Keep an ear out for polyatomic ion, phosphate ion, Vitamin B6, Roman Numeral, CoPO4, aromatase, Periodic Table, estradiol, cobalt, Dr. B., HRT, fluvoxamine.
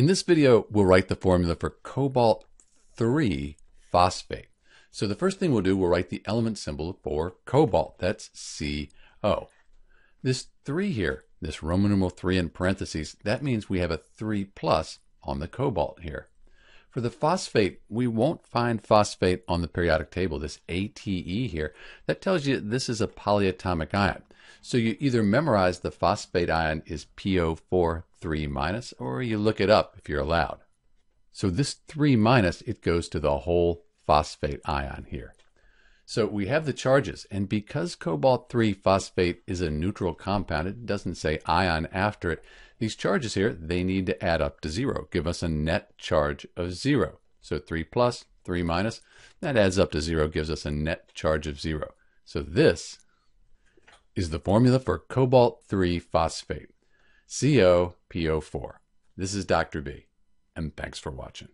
In this video, we'll write the formula for cobalt-3 phosphate. So the first thing we'll do, we'll write the element symbol for cobalt. That's CO. This 3 here, this Roman numeral 3 in parentheses, that means we have a 3 plus on the cobalt here. For the phosphate, we won't find phosphate on the periodic table, this ATE here. That tells you this is a polyatomic ion. So you either memorize the phosphate ion is PO4 3-, or you look it up if you're allowed. So this 3-, it goes to the whole phosphate ion here. So we have the charges, and because cobalt-3 phosphate is a neutral compound, it doesn't say ion after it. These charges here, they need to add up to 0, give us a net charge of 0. So 3 plus, 3-, that adds up to 0, gives us a net charge of 0. So this is the formula for cobalt-3 phosphate, CoPO4. This is Dr. B, and thanks for watching.